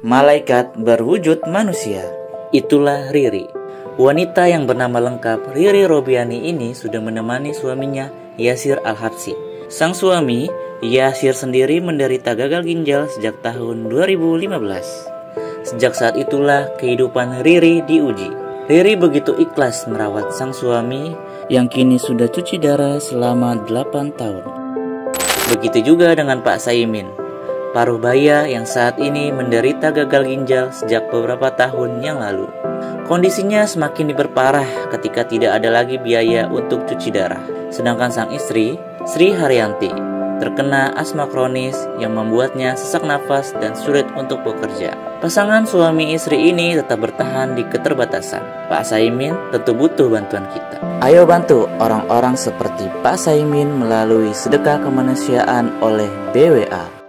malaikat berwujud manusia. Itulah Riri. Wanita yang bernama lengkap Riri Robiani ini sudah menemani suaminya, Yasir Al-Habsi. Sang suami, Yasir sendiri, menderita gagal ginjal sejak tahun 2015. Sejak saat itulah kehidupan Riri diuji. Riri begitu ikhlas merawat sang suami yang kini sudah cuci darah selama 8 tahun. Begitu juga dengan Pak Saimin, paruh baya yang saat ini menderita gagal ginjal sejak beberapa tahun yang lalu. Kondisinya semakin diperparah ketika tidak ada lagi biaya untuk cuci darah. Sedangkan sang istri, Sri Haryanti, terkena asma kronis yang membuatnya sesak nafas dan sulit untuk bekerja. Pasangan suami istri ini tetap bertahan di keterbatasan. Pak Saimin tentu butuh bantuan kita. Ayo bantu orang-orang seperti Pak Saimin melalui sedekah kemanusiaan oleh BWA.